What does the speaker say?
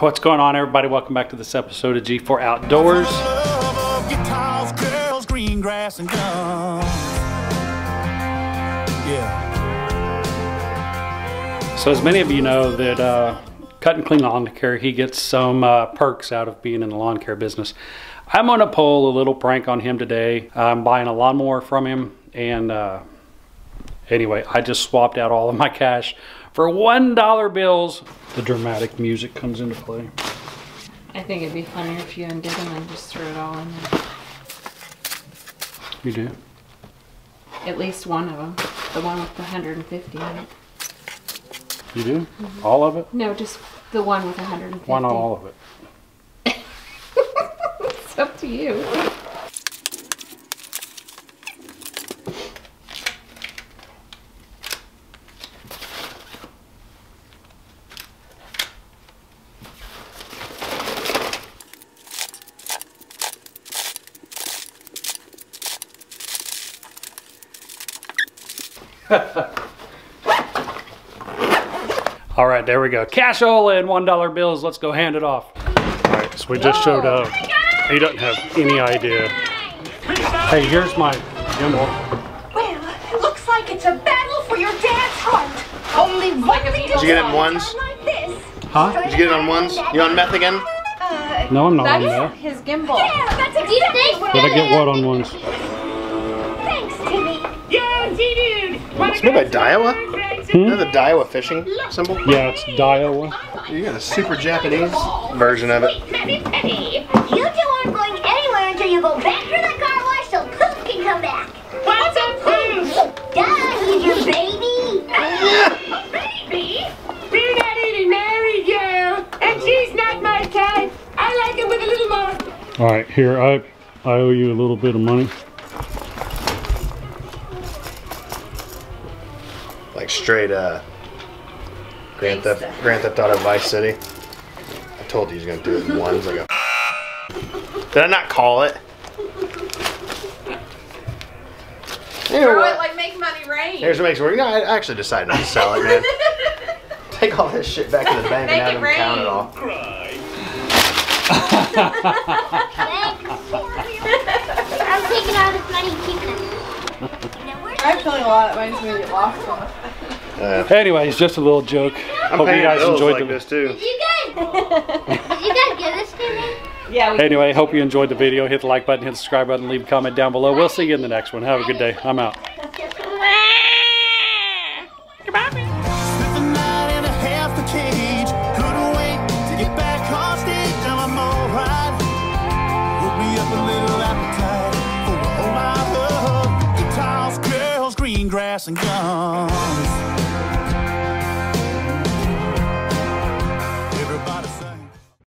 What's going on, everybody? Welcome back to this episode of G4 Outdoors. So as many of you know that Cut and Clean Lawn Care, he gets some perks out of being in the lawn care business. I'm gonna pull a little prank on him today. I'm buying a lawnmower from him, and anyway, I just swapped out all of my cash for $1 bills. The dramatic music comes into play. I think it'd be funnier if you undid them and just threw it all in there. You do? At least one of them. The one with the 150 in it. You do? Mm-hmm. All of it? No, just the one with 150. Why not all of it? It's up to you. All right, there we go. Cashola and $1 bills. Let's go hand it off. All right, so we just showed up. He doesn't have any idea. Hey, here's my gimbal. Well, it looks like it's a battle for your dad's heart. Only one thing. Did you get it in ones? Huh? Did you get it on ones? You on meth again? No, I'm not on meth. That is his gimbal. Yeah, that's exactly what I did. Did I get what on ones? Thanks, Timmy. Yo, G-Dude. It's made by Daiwa. Hmm? Is that the Daiwa fishing symbol? Yeah, it's Daiwa. You got a super Japanese version of it. You two aren't going anywhere until you go back through the car wash so Poop can come back. What's a Poop? Duh, he's your baby. A baby? We're not even married, girl. And she's not my type. I like it with a little more. All right, here, I owe you a little bit of money. Like straight Grand Theft Auto Vice City. I told you he's gonna do it in ones like a Did I not call it? Throw it like make money rain. Here's what makes it work. No, I actually decided not to sell it, man. Take all this shit back to the bank and have them count it all. I'm taking all this money and keeping it. I have a lot. Mine's gonna get lost on it. Anyway, it's just a little joke. Hope you guys enjoyed like this too. Did you guys give this to me? Yeah. Anyway, hope you enjoyed the video. Hit the like button, hit the subscribe button, leave a comment down below. We'll see you in the next one. Have a good day. I'm out. Grass and gone.